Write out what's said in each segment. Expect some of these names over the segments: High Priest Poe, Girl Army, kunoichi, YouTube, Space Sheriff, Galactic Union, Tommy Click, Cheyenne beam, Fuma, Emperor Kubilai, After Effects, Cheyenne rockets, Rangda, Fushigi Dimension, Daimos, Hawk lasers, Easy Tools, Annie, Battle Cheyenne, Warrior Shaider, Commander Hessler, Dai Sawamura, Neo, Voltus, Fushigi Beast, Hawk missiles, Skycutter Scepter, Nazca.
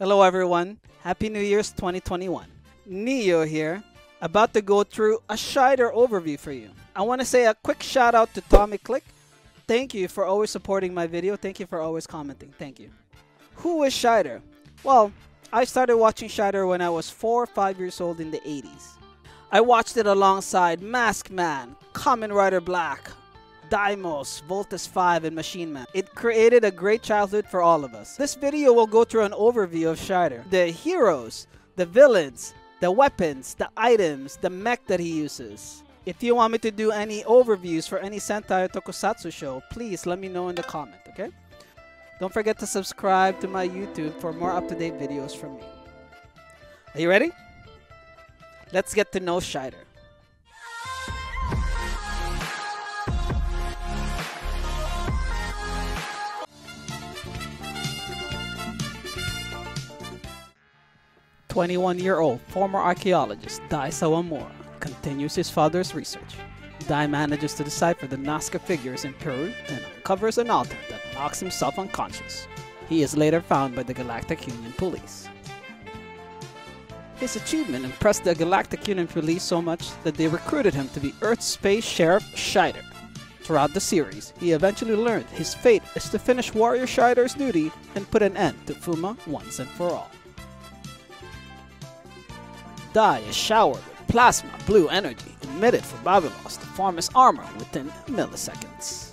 Hello everyone, Happy New Year's 2021. Neo here, about to go through a Shaider overview for you. I want to say a quick shout out to Tommy Click. Thank you for always supporting my video, thank you for always commenting, thank you. Who is Shaider? Well, I started watching Shaider when I was 4 or 5 years old in the 80s. I watched it alongside Mask Man, Kamen Rider Black, Daimos, Voltus 5, and Machine Man. It created a great childhood for all of us. This video will go through an overview of Shaider. The heroes, the villains, the weapons, the items, the mech that he uses. If you want me to do any overviews for any Sentai or Tokusatsu show, please let me know in the comment, okay? Don't forget to subscribe to my YouTube for more up-to-date videos from me. Are you ready? Let's get to know Shaider.21-year-old former archaeologist Dai Sawamura continues his father's research. Dai manages to decipher the Nazca figures in Peru and uncovers an altar that knocks himself unconscious. He is later found by the Galactic Union police. His achievement impressed the Galactic Union police so much that they recruited him to be Earth's Space Sheriff Shaider. Throughout the series, he eventually learned his fate is to finish Warrior Shaider's duty and put an end to Fuma once and for all. Dai is showered with plasma blue energy emitted from Babylon to form his armor within milliseconds.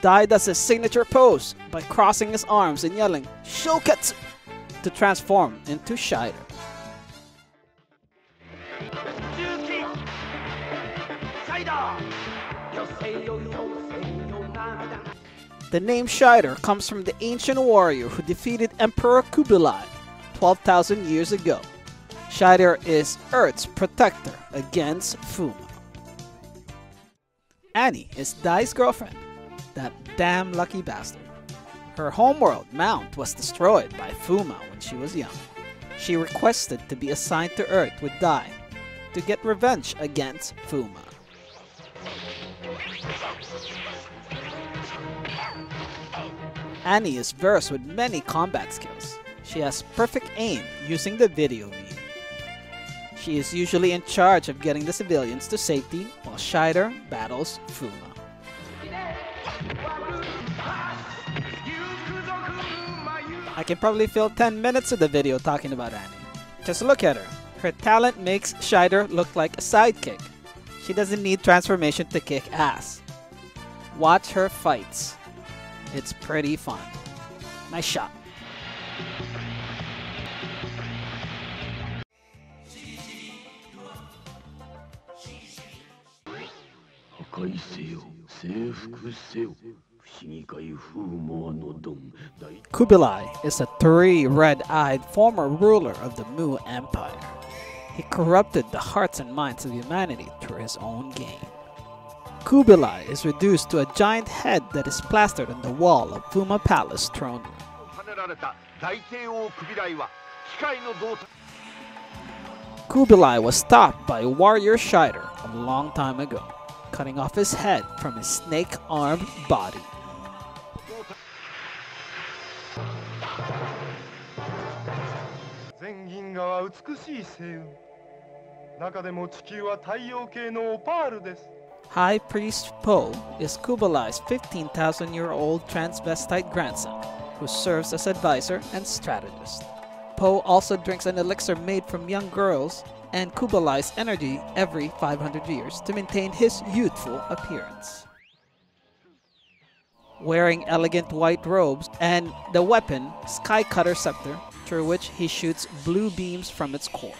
Dai does his signature pose by crossing his arms and yelling "Shoketsu" to transform into Shaider. The name Shaider comes from the ancient warrior who defeated Emperor Kubilai 12,000 years ago. Shaider is Earth's protector against Fuma. Annie is Dai's girlfriend, that damn lucky bastard. Her homeworld, Mount, was destroyed by Fuma when she was young. She requested to be assigned to Earth with Dai to get revenge against Fuma. Annie is versed with many combat skills. She has perfect aim using the video beam. She is usually in charge of getting the civilians to safety while Shaider battles Fuma. I can probably fill 10 minutes of the video talking about Annie. Just look at her. Her talent makes Shaider look like a sidekick. She doesn't need transformation to kick ass. Watch her fights. It's pretty fun. Nice shot. Kubilai is a 3 red-eyed former ruler of the Mu Empire. He corrupted the hearts and minds of humanity through his own gain. Kubilai is reduced to a giant head that is plastered on the wall of Fuma Palace throne room. Kubilai was stopped by Warrior Shaider a long time ago, cutting off his head from his snake-armed body. High Priest Poe is Kubilai's 15,000-year-old transvestite grandson, who serves as advisor and strategist. Poe also drinks an elixir made from young girls and Kubilai's energy every 500 years to maintain his youthful appearance. Wearing elegant white robes and the weapon Skycutter Scepter, through which he shoots blue beams from its core.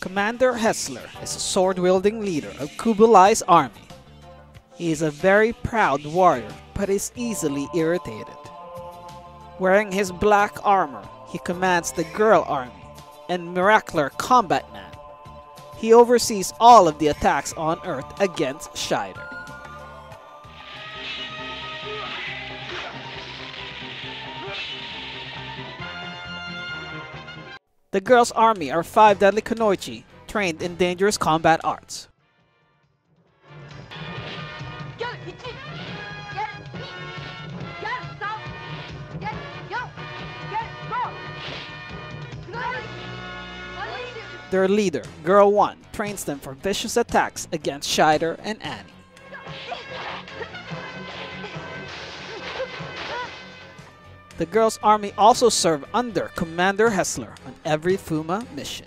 Commander Hessler is a sword-wielding leader of Kubilai's army. He is a very proud warrior, but is easily irritated. Wearing his black armor, he commands the Girl Army and Miraculous Combat Man. He oversees all of the attacks on Earth against Shaider. The Girls Army are 5 deadly kunoichi trained in dangerous combat arts. Their leader, Girl 1, trains them for vicious attacks against Shaider and Annie. The Girls' Army also serve under Commander Hessler on every Fuma mission.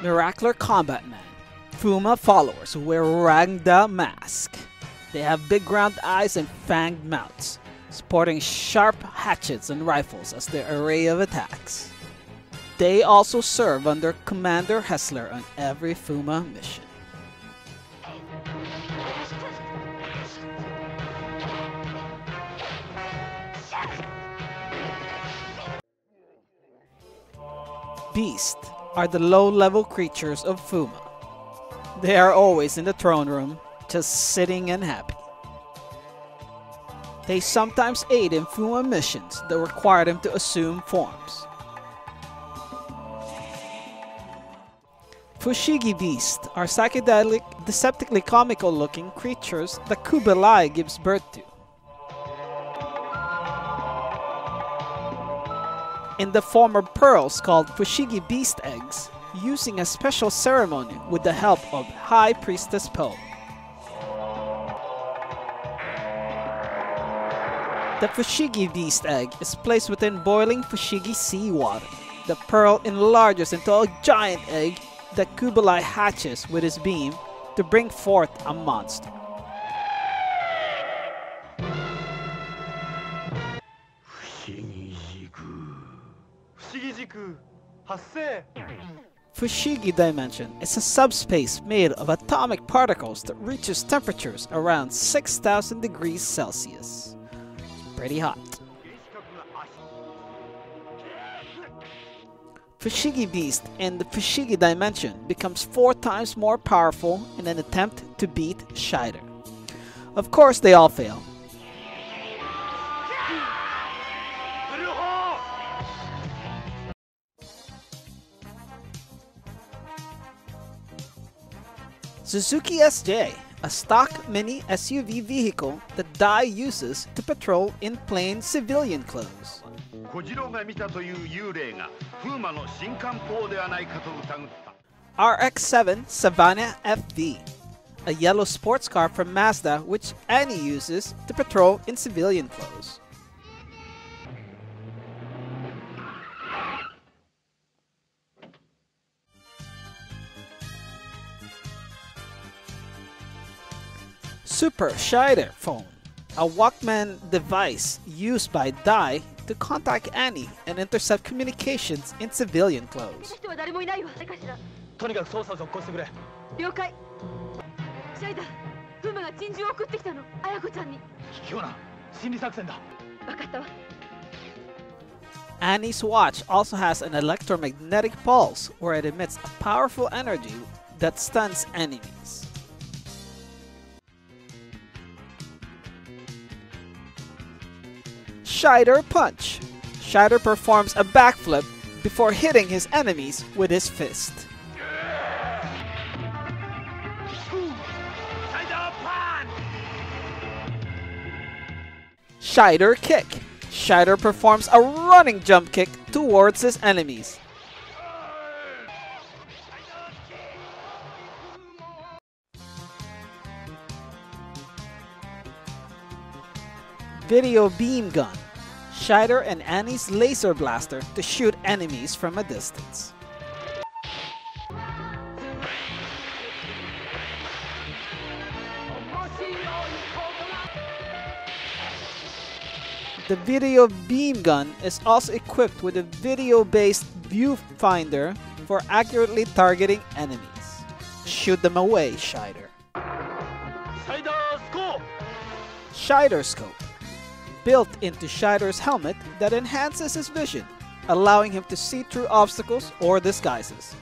Miraculous Combat Man. Fuma followers who wear Rangda mask. They have big round eyes and fanged mouths, sporting sharp hatchets and rifles as their array of attacks. They also serve under Commander Hessler on every Fuma mission. Beast are the low-level creatures of Fuma. They are always in the throne room, just sitting and happy. They sometimes aid in Fuma missions that require them to assume forms. Fushigi Beast are psychedelic, deceptively comical looking creatures that Kubilai gives birth to. In the form of pearls called Fushigi Beast eggs, using a special ceremony with the help of High Priestess Poe. The Fushigi Beast egg is placed within boiling Fushigi seawater. The pearl enlarges into a giant egg that Kubilai hatches with his beam to bring forth a monster. Fushigi Dimension is a subspace made of atomic particles that reaches temperatures around 6,000 degrees Celsius. Pretty hot. Fushigi Beast and the Fushigi Dimension becomes 4 times more powerful in an attempt to beat Shaider. Of course they all fail. Suzuki SJ, a stock mini SUV vehicle that Dai uses to patrol in plain civilian clothes. RX-7 Savannah FV, a yellow sports car from Mazda which Annie uses to patrol in civilian clothes. Super Shaider phone, a Walkman device used by Dai to contact Annie and intercept communications in civilian clothes. Annie's watch also has an electromagnetic pulse where it emits a powerful energy that stuns enemies. Shaider Punch. Shaider performs a backflip before hitting his enemies with his fist. Shaider Kick. Shaider performs a running jump kick towards his enemies. Video Beam Gun, Shaider and Annie's laser blaster to shoot enemies from a distance. The Video Beam Gun is also equipped with a video-based viewfinder for accurately targeting enemies. Shoot them away, Shaider. Shaider Scope, built into Shaider's helmet that enhances his vision allowing him to see through obstacles or disguises.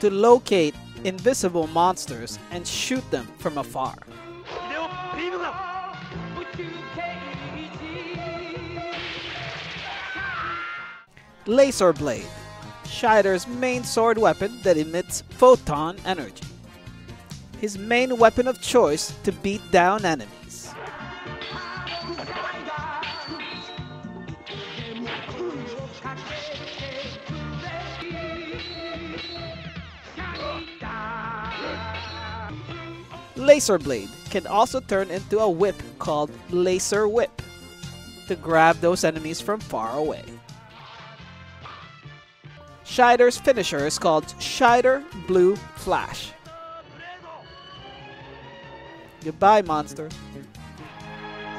To locate invisible monsters and shoot them from afar. Laser Blade, Shaider's main sword weapon that emits photon energy. His main weapon of choice to beat down enemies. Laser Blade can also turn into a whip called Laser Whip to grab those enemies from far away. Shaider's finisher is called Shaider Blue Flash. Goodbye, monster.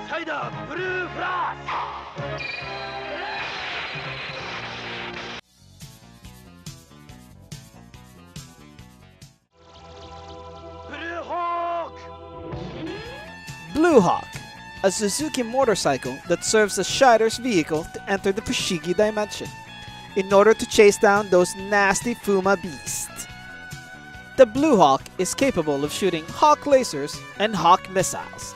Shaider Blue Flash! Blue Hawk! Blue Hawk, a Suzuki motorcycle that serves as Shaider's vehicle to enter the Fushigi Dimension, in order to chase down those nasty Fuma beasts. The Blue Hawk is capable of shooting Hawk lasers and Hawk missiles.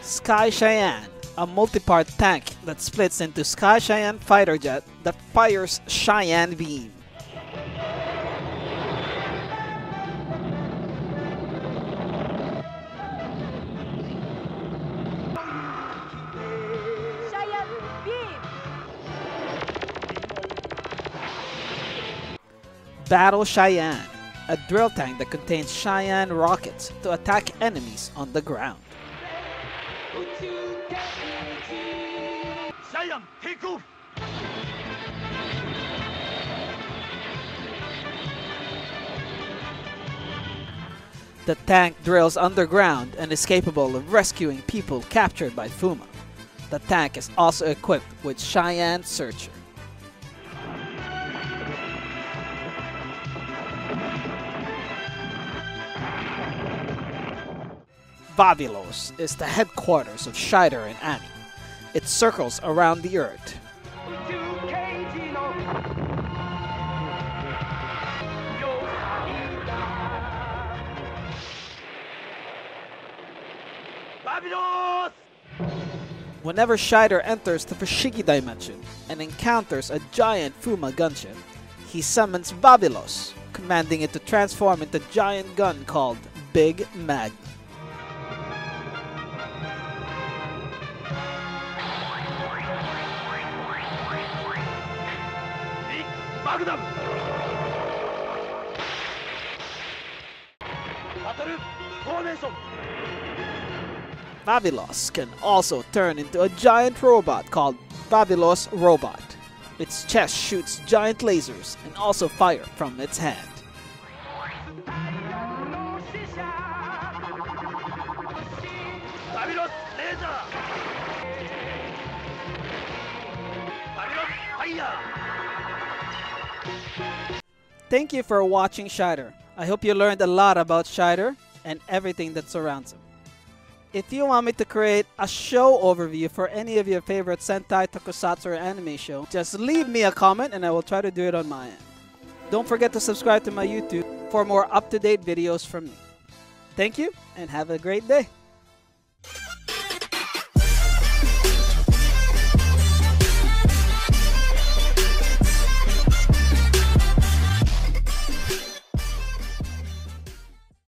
Sky Cheyenne, a multi-part tank that splits into Sky Cheyenne fighter jet that fires Cheyenne beam. Battle Cheyenne, a drill tank that contains Cheyenne rockets to attack enemies on the ground. Cheyenne, take off! The tank drills underground and is capable of rescuing people captured by Fuma. The tank is also equipped with Cheyenne Searcher. Babylon is the headquarters of Shaider and Annie. It circles around the Earth. Babylon! Whenever Shaider enters the Fushigi Dimension and encounters a giant Fuma gunship, he summons Babylon, commanding it to transform into a giant gun called Big Magnum. Babylos can also turn into a giant robot called Babylos Robot. Its chest shoots giant lasers and also fire from its hand. Babylos Laser! Babylos Fire! Thank you for watching Shaider. I hope you learned a lot about Shaider and everything that surrounds him. If you want me to create a show overview for any of your favorite Sentai, Tokusatsu, or anime show, just leave me a comment and I will try to do it on my end. Don't forget to subscribe to my YouTube for more up-to-date videos from me. Thank you and have a great day.